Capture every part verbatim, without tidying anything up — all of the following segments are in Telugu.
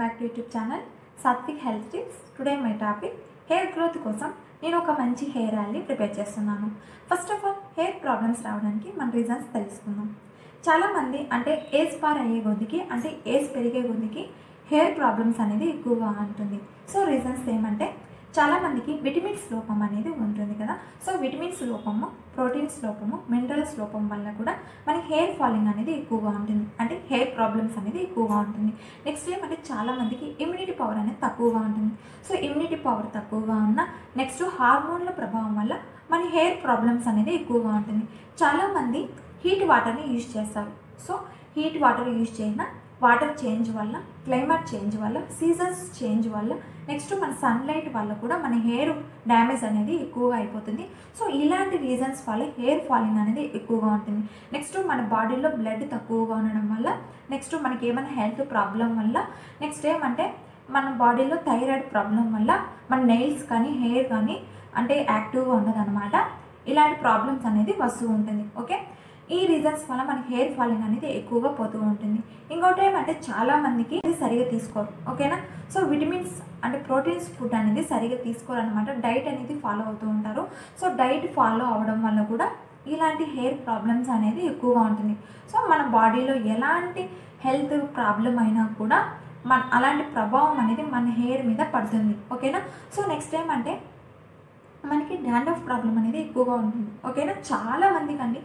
Welcome back to YouTube channel Satvik health tips. Today my topic hair growth कोसम नेनु ओका मंची हेयर ऑयल प्रिपेर चेस्तुन्नानु। First of all hair problems रावडानिकी मन रीजन्स तेलुसुकुंदाम। चाला मंदी अंटे एज पार अय्ये गोद्दिकी अंटे एज पेरिगे गोद्दिकी हेयर प्रॉब्लम्स अनेदी एक्कुवगा उंटुंदी। सो रीजन्स एमंटे चाला मंदिकी विटमिन्स लोपम अनेदी उंटुंदी कदा। सो विटमिन्स लोपम प्रोटीन्स लोपम मिनरल्स लोपम वल्ल कूडा मन हेयर फॉलिंग अनेदी एक्कुवगा उंटुंदी अंटे हेयर प्रॉब्लम्स अनेदी एक्कुवगा उंटुंदी। नेक्स्ट एमंटे चाला मंदिकी इम्यूनिटी पवर अनेदी तक्कुवगा उंटुंदी। सो इम्यूनिटी पवर तक्कुवगा उन्न नेक्स्ट हार्मोनल प्रभाవం వల్ల मन हेयर प्रॉब्लम्स अनेदी एक्कुवगा उंटुंदी। चाला मंदी हीट वाटर नी यूज चेस्तारु। सो हीट वाटर यूज चेयना वाटर चेंज वाल क्लाइमेट चेंज वाल सीजन्स चेंज वाल नेक्स्ट मन सनलाइट वाल मन हेयर डैमेज अनेदी एक्कुवगा अयिपोतुंदी। सो इलांटि रीजन्स वाल हेयर फॉलिंग अनेदी एक्कुवगा उंटुंदी। नेक्स्ट मन बॉडीलो ब्लड तक्कुवगा उंडडम वाल नेक्स्ट मनकि एमैना हेल्थ प्रॉब्लम वाल नेक्स्ट एमंटे मन बॉडीलो थायराइड प्रॉब्लम वाल मन नेल्स कानी हेयर कानी अंटे एक्टिव उंडदन्नमाट। इलांटि प्रॉब्लम्स अनेदी वस्तू उंटुंदी। ओके ఈ రీజన్స్ వల్ల మన హెయిర్ ఫాలింగ్ అనేది ఎక్కువగా పోతూ ఉంటుంది। ఇంకోటి ఏమంటే చాలా మందికి ఇది సరిగా తీసుకోరు, ఓకేనా? సో విటమిన్స్ అంటే ప్రోటీన్స్ ఫుడ్ అనేది సరిగా తీసుకోరు అన్నమాట, డైట్ అనేది ఫాలో అవుతూ ఉంటారు। సో డైట్ ఫాలో అవడం వల్ల కూడా ఇలాంటి హెయిర్ ప్రాబ్లమ్స్ అనేది ఎక్కువగా ఉంటుంది। సో మన బాడీలో ఎలాంటి హెల్త్ ప్రాబ్లం అయినా కూడా మన అలాంటి ప్రభావం అనేది మన హెయిర్ మీద పడుతుంది, ఓకేనా? సో నెక్స్ట్ టైం అంటే మనకి డాండ్రఫ్ ప్రాబ్లం అనేది ఎక్కువగా ఉంటుంది, ఓకేనా? చాలా మందికి అండి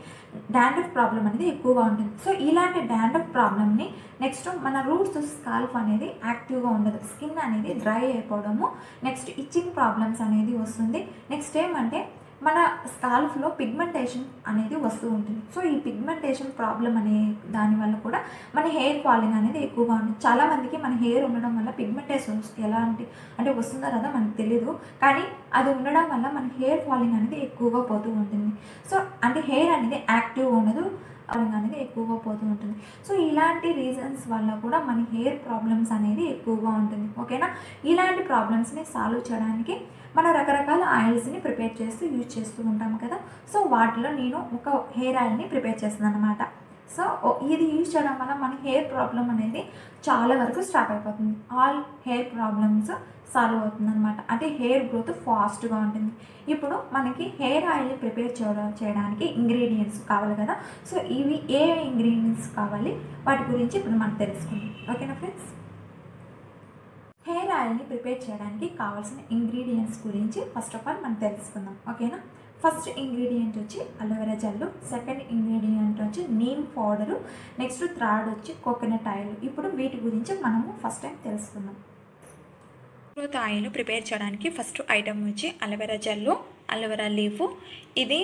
డాండ్రఫ్ ప్రాబ్లం అనేది ఎక్కువగా ఉంటుంది। సో ఇలాంటి డాండ్రఫ్ ప్రాబ్లంని నెక్స్ట్ మన రూట్స్ స్కాల్ప్ అనేది యాక్టివ్గా ఉండదు, స్కిన్ అనేది డ్రై అయిపోవడము, నెక్స్ట్ ఇచ్చింగ్ ప్రాబ్లమ్స్ అనేది వస్తుంది। నెక్స్ట్ ఏమంటే మన స్కాల్ప్లో పిగ్మెంటేషన్ అనేది వస్తూ ఉంటుంది। సో ఈ పిగ్మెంటేషన్ ప్రాబ్లం అనే దానివల్ల కూడా మన హెయిర్ ఫాలింగ్ అనేది ఎక్కువగా ఉంటుంది। చాలామందికి మన హెయిర్ ఉండడం వల్ల పిగ్మెంటేషన్ ఎలాంటి అంటే వస్తుందో కదా మనకు తెలియదు, కానీ అది ఉండడం వల్ల మన హెయిర్ ఫాలింగ్ అనేది ఎక్కువగా పోతూ ఉంటుంది। సో అంటే హెయిర్ అనేది యాక్టివ్గా ఉండదు, ఫాలింగ్ అనేది ఎక్కువగా పోతూ ఉంటుంది। సో ఇలాంటి రీజన్స్ వల్ల కూడా మన హెయిర్ ప్రాబ్లమ్స్ అనేది ఎక్కువగా ఉంటుంది, ఓకేనా? ఇలాంటి ప్రాబ్లమ్స్ని సాల్వ్ చేయడానికి మనం రకరకాల ఆయిల్స్ని ప్రిపేర్ చేస్తూ యూజ్ చేస్తూ ఉంటాం కదా। సో వాటిలో నేను ఒక హెయిర్ ఆయిల్ని ప్రిపేర్ చేస్తున్నాను అనమాట। సో ఇది యూజ్ చేయడం వల్ల మన హెయిర్ ప్రాబ్లం అనేది చాలా వరకు స్టాప్ అయిపోతుంది, ఆల్ హెయిర్ ప్రాబ్లమ్స్ సాల్వ్ అవుతుంది అనమాట। అంటే హెయిర్ గ్రోత్ ఫాస్ట్గా ఉంటుంది। ఇప్పుడు మనకి హెయిర్ ఆయిల్ని ప్రిపేర్ చేయడానికి ఇంగ్రీడియంట్స్ కావాలి కదా। సో ఇవి ఏ ఇంగ్రీడియంట్స్ కావాలి వాటి గురించి ఇప్పుడు మనం తెలుసుకుందాం, ఓకేనా ఫ్రెండ్స్? హెయిర్ ఆయిల్ని ప్రిపేర్ చేయడానికి కావాల్సిన ఇంగ్రీడియంట్స్ గురించి ఫస్ట్ ఆఫ్ ఆల్ మనం తెలుసుకుందాం, ఓకేనా? ఫస్ట్ ఇంగ్రీడియంట్ వచ్చి అలోవెరా జెల్, సెకండ్ ఇంగ్రీడియంట్ వచ్చి నీమ్ పౌడరు, నెక్స్ట్ థర్డ్ వచ్చి కోకోనట్ ఆయిల్। ఇప్పుడు వీటి గురించి మనము ఫస్ట్ టైం తెలుసుకుందాం। గ్రోత్ ఆయిల్ ప్రిపేర్ చేయడానికి ఫస్ట్ ఐటమ్ వచ్చి అలోవెరా జెల్, అలోవెరా లీఫ్, ఇది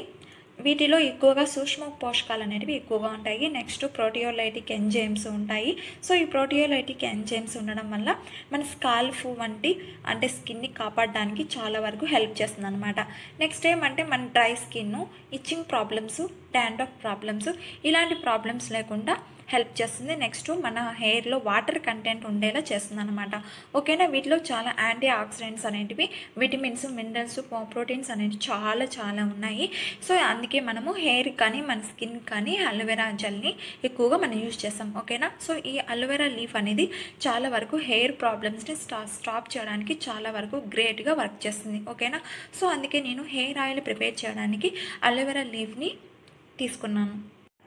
వీటిలో ఎక్కువగా సూక్ష్మ పోషకాలు అనేవి ఎక్కువగా ఉంటాయి। నెక్స్ట్ ప్రోటియోలైటిక్ ఎంజైమ్స్ ఉంటాయి। సో ఈ ప్రోటియోలైటిక్ ఎంజైమ్స్ ఉండడం వల్ల మన స్కాల్ఫ్ వంటి అంటే స్కిన్ని కాపాడడానికి చాలా వరకు హెల్ప్ చేస్తుంది అనమాట। నెక్స్ట్ ఏమంటే మన dry skin, itching problems, dandruff problems ఇలాంటి ప్రాబ్లమ్స్ లేకుండా హెల్ప్ చేస్తుంది। నెక్స్ట్ మన హెయిర్లో వాటర్ కంటెంట్ ఉండేలా చేస్తుంది అనమాట, ఓకేనా? వీటిలో చాలా యాంటీ ఆక్సిడెంట్స్ అనేటివి, విటమిన్స్, మినరల్స్, ప్రోటీన్స్ అనేవి చాలా చాలా ఉన్నాయి। సో అందుకే మనము హెయిర్ కానీ మన స్కిన్ కానీ అలోవెరా జెల్ని ఎక్కువగా మనం యూజ్ చేస్తాం, ఓకేనా? సో ఈ అలోవెరా లీఫ్ అనేది చాలా వరకు హెయిర్ ప్రాబ్లమ్స్ని స్టా స్టాప్ చేయడానికి చాలా వరకు గ్రేట్గా వర్క్ చేస్తుంది, ఓకేనా? సో అందుకే నేను హెయిర్ ఆయిల్ ప్రిపేర్ చేయడానికి అలోవెరా లీఫ్ని తీసుకున్నాను।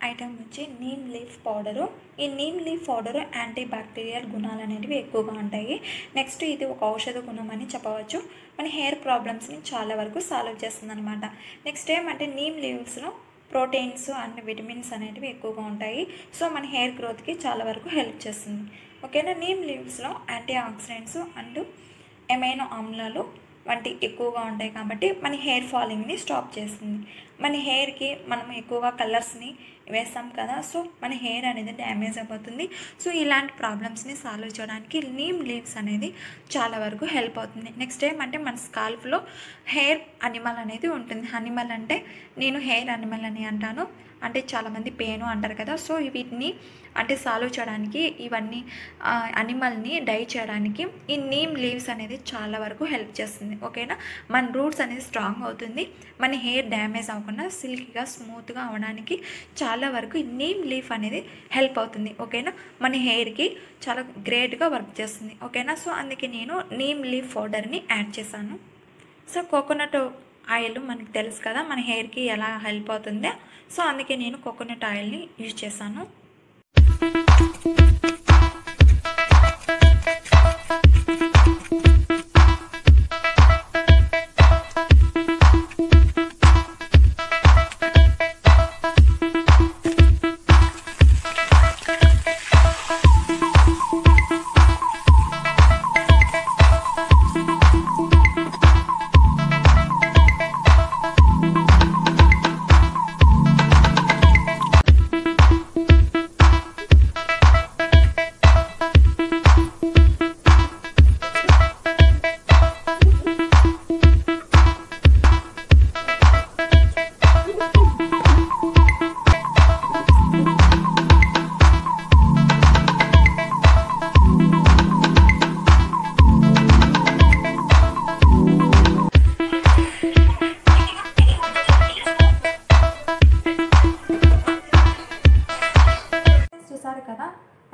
ఐటమ్ వచ్చి నీమ్ లీఫ్ పౌడరు, ఈ neem leaf powder antibacterial గుణాలు అనేటివి ఎక్కువగా ఉంటాయి। నెక్స్ట్ ఇది ఒక ఔషధ గుణం అని చెప్పవచ్చు, మన హెయిర్ ప్రాబ్లమ్స్ని చాలా వరకు సాల్వ్ చేస్తుంది అనమాట। నెక్స్ట్ ఏమంటే నీమ్ లీవ్స్లో ప్రోటీన్స్ అండ్ విటమిన్స్ అనేటివి ఎక్కువగా ఉంటాయి, సో మన హెయిర్ గ్రోత్కి చాలా వరకు హెల్ప్ చేస్తుంది, ఓకేనా? నీమ్ లీవ్స్లో యాంటీ ఆక్సిడెంట్స్ అండ్ ఎమైనో ఆమ్లాలు వంటి ఎక్కువగా ఉంటాయి కాబట్టి మన హెయిర్ ఫాలింగ్ని స్టాప్ చేస్తుంది। మన హెయిర్కి మనం ఎక్కువగా కలర్స్ని వేస్తాం కదా, సో మన హెయిర్ అనేది డ్యామేజ్ అయిపోతుంది। సో ఇలాంటి ప్రాబ్లమ్స్ని సాల్వ్ చేయడానికి నీమ్ లీవ్స్ అనేది చాలా వరకు హెల్ప్ అవుతుంది। నెక్స్ట్ ఏమంటే మన స్కాల్ఫ్లో హెయిర్ అనిమల్ అనేది ఉంటుంది, అనిమల్ అంటే నేను హెయిర్ అనిమల్ అని అంటాను, అంటే చాలామంది పెయిన్ అంటారు కదా। సో వీటిని అంటే సాల్వ్ చేయడానికి ఇవన్నీ అనిమల్ని డై చేయడానికి ఈ నీమ్ లీవ్స్ అనేది చాలా వరకు హెల్ప్ చేస్తుంది, ఓకేనా? మన రూట్స్ అనేది స్ట్రాంగ్ అవుతుంది, మన హెయిర్ డ్యామేజ్ అవ్వకుండా సిల్కీగా స్మూత్గా అవడానికి చాలా చాలా వరకు నీమ్ లీఫ్ అనేది హెల్ప్ అవుతుంది ఓకేనా, మన హెయిర్కి చాలా గ్రేట్గా వర్క్ చేస్తుంది ఓకేనా. సో అందుకే నేను నీమ్ లీఫ్ పౌడర్ని యాడ్ చేశాను. సో కోకోనట్ ఆయిల్ మనకు తెలుసు కదా మన హెయిర్కి ఎలా హెల్ప్ అవుతుందో, సో అందుకే నేను కోకోనట్ ఆయిల్ని యూజ్ చేశాను.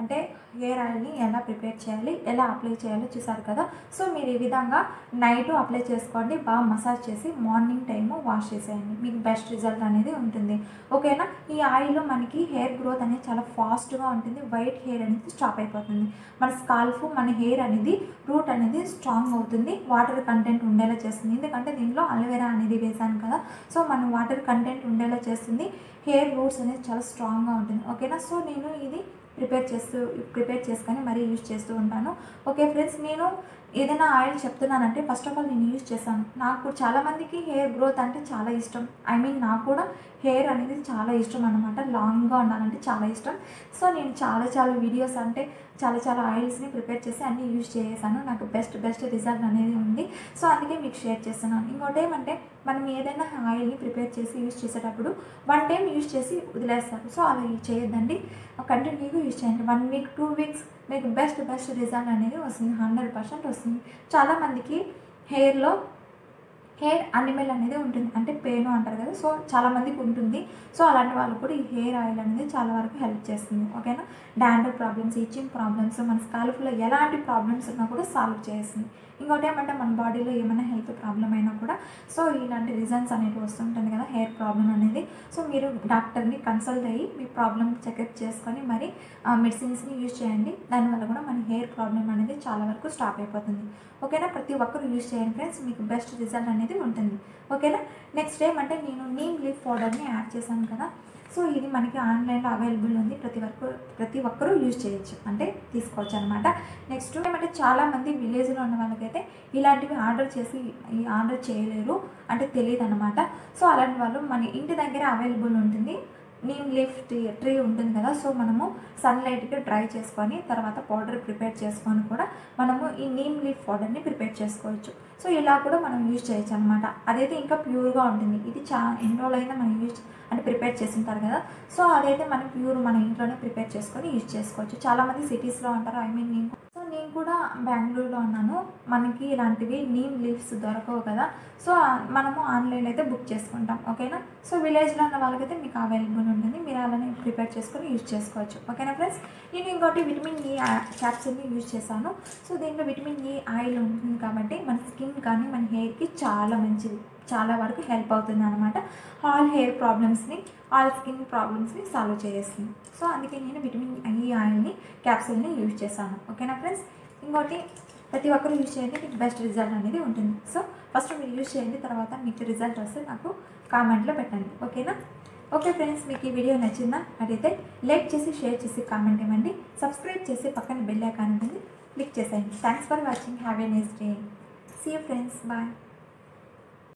అంటే హెయిర్ ఆయిల్ని ఎలా ప్రిపేర్ చేయాలి, ఎలా అప్లై చేయాలో చూసారు కదా. సో మీరు ఈ విధంగా నైట్ అప్లై చేసుకోండి, బాగా మసాజ్ చేసి మార్నింగ్ టైము వాష్ చేసేయండి, మీకు బెస్ట్ రిజల్ట్ అనేది ఉంటుంది ఓకేనా. ఈ ఆయిల్ మనకి హెయిర్ గ్రోత్ అనేది చాలా ఫాస్ట్గా ఉంటుంది, వైట్ హెయిర్ అనేది స్టాప్ అయిపోతుంది, మన స్కాల్ఫ్ మన హెయిర్ అనేది రూట్ అనేది స్ట్రాంగ్ అవుతుంది, వాటర్ కంటెంట్ ఉండేలా చేస్తుంది. ఎందుకంటే దీనిలో అలోవెరా అనేది వేసాను కదా, సో మనం వాటర్ కంటెంట్ ఉండేలా చేస్తుంది, హెయిర్ రూట్స్ అనేది చాలా స్ట్రాంగ్గా ఉంటుంది ఓకేనా. సో నేను ఇది ప్రిపేర్ చేస్తూ ప్రిపేర్ చేసుకొని మరీ యూజ్ చేస్తూ ఉంటాను ఓకే ఫ్రెండ్స్. నేను ఏదైనా ఆయిల్ చెప్తున్నానంటే ఫస్ట్ ఆఫ్ ఆల్ నేను యూజ్ చేశాను, నాకు చాలామందికి హెయిర్ గ్రోత్ అంటే చాలా ఇష్టం, ఐ మీన్ నాకు కూడా హెయిర్ అనేది చాలా ఇష్టం అనమాట, లాంగ్గా ఉండాలంటే చాలా ఇష్టం. సో నేను చాలా చాలా వీడియోస్ అంటే చాలా చాలా ఆయిల్స్ని ప్రిపేర్ చేసి అన్నీ యూజ్ చేసాను, నాకు బెస్ట్ బెస్ట్ రిజల్ట్ అనేది ఉంది. సో అందుకే మీకు షేర్ చేస్తున్నాను. ఇంకోటి ఏమంటే మనం ఏదైనా ఆయిల్ని ప్రిపేర్ చేసి యూజ్ చేసేటప్పుడు వన్ టైం యూజ్ చేసి వదిలేస్తాను, సో అలా చేయొద్దండి, కంటిన్యూగా యూజ్ చేయండి. వన్ వీక్ టూ వీక్స్ మీకు బెస్ట్ బెస్ట్ రిజల్ట్ అనేది వస్తుంది, హండ్రెడ్ పర్సెంట్ వస్తుంది. చాలామందికి హెయిర్లో హెయిర్ అనిమల్ అనేది ఉంటుంది, అంటే పెయిన్ అంటారు కదా, సో చాలామందికి ఉంటుంది. సో అలాంటి వాళ్ళు కూడా ఈ హెయిర్ ఆయిల్ అనేది చాలా వరకు హెల్ప్ చేస్తుంది ఓకేనా. డాండ్రఫ్ ప్రాబ్లమ్స్, ఇచ్చింగ్ ప్రాబ్లమ్స్, మన స్కాల్ఫ్లో ఎలాంటి ప్రాబ్లమ్స్ ఉన్నా కూడా సాల్వ్ చేస్తుంది. ఇంకోటి ఏమంటే మన బాడీలో ఏమైనా హెల్త్ ప్రాబ్లం అయినా కూడా సో ఇలాంటి రీజన్స్ అనేవి వస్తుంటుంది కదా హెయిర్ ప్రాబ్లం అనేది. సో మీరు డాక్టర్ని కన్సల్ట్ అయ్యి మీ ప్రాబ్లమ్ చెకప్ చేసుకొని మరి మెడిసిన్స్ని యూజ్ చేయండి, దానివల్ల కూడా మన హెయిర్ ప్రాబ్లం అనేది చాలా వరకు స్టాప్ అయిపోతుంది ఓకేనా. ప్రతి ఒక్కరు యూజ్ చేయండి ఫ్రెండ్స్, మీకు బెస్ట్ రిజల్ట్ అనేది ఉంటుంది ఓకేనా. నెక్స్ట్ ఏమంటే నేను నీమ్ లీఫ్ పౌడర్ని యాడ్ చేశాను కదా, సో ఇది మనకి ఆన్లైన్లో అవైలబుల్ ఉంది, ప్రతి వరకు ప్రతి ఒక్కరూ యూజ్ చేయొచ్చు అంటే తీసుకోవచ్చు అనమాట. నెక్స్ట్ ఏమంటే చాలామంది విలేజ్లో ఉన్న వాళ్ళకైతే ఇలాంటివి ఆర్డర్ చేసి ఆర్డర్ చేయలేరు అంటే తెలియదు అనమాట. సో అలాంటి వాళ్ళు మన ఇంటి దగ్గర అవైలబుల్ ఉంటుంది, నీమ్ లీఫ్ ట్రీ ట్రీ ఉంటుంది కదా, సో మనము సన్లైట్కి డ్రై చేసుకొని తర్వాత పౌడర్ ప్రిపేర్ చేసుకొని కూడా మనము ఈ నీమ్ లీఫ్ పౌడర్ని ప్రిపేర్ చేసుకోవచ్చు. సో ఇలా కూడా మనం యూజ్ చేయొచ్చు అనమాట, అదైతే ఇంకా ప్యూర్గా ఉంటుంది. ఇది చా ఎన్ని రోజులైనా మనం యూజ్ అంటే ప్రిపేర్ చేస్తుంటారు కదా, సో అదైతే మనం ప్యూర్ మన ఇంట్లోనే ప్రిపేర్ చేసుకొని యూజ్ చేసుకోవచ్చు. చాలామంది సిటీస్లో ఉంటారు, ఐ మీన్ నేను సో నేను కూడా బెంగళూరులో ఉన్నాను, మనకి ఇలాంటివి నీమ్ లీవ్స్ దొరకవు కదా, సో మనము ఆన్లైన్ అయితే బుక్ చేసుకుంటాం ఓకేనా. సో విలేజ్లో ఉన్న వాళ్ళకైతే మీకు అవైలబుల్ ఉంటుంది, మీరు అలానే ప్రిపేర్ చేసుకొని యూజ్ చేసుకోవచ్చు ఓకేనా ఫ్రెండ్స్. నేను ఇంకోటి విటమిన్ ఈ క్యాప్సూల్ని యూజ్ చేశాను, సో దీంట్లో విటమిన్ ఈ ఆయిల్ ఉంటుంది కాబట్టి మన స్కిన్ కానీ మన హెయిర్కి చాలా మంచిది, చాలా వరకు హెల్ప్ అవుతుంది అనమాట. ఆల్ హెయిర్ ప్రాబ్లమ్స్ని ఆల్ స్కిన్ ప్రాబ్లమ్స్ని సాల్వ్ చేస్తుంది. సో అందుకే నేను విటమిన్ ఈ ఆయిల్ని క్యాప్సూల్ని యూజ్ చేశాను ఓకేనా ఫ్రెండ్స్. ఇంకోటి ప్రతి ఒక్కరు యూజ్ చేయండి, మీకు బెస్ట్ రిజల్ట్ అనేది ఉంటుంది. సో ఫస్ట్ మీరు యూజ్ చేయండి, తర్వాత మీకు రిజల్ట్ వస్తే నాకు కామెంట్లో పెట్టండి ఓకేనా. ఓకే ఫ్రెండ్స్, మీకు ఈ వీడియో నచ్చిందా అడిగితే లైక్ చేసి షేర్ చేసి కామెంట్ ఇవ్వండి, సబ్స్క్రైబ్ చేసి పక్కన బెల్ ఐకాన్ ఉంటుంది క్లిక్ చేసేయండి. Thanks for watching, have a nice day, see you friends, bye.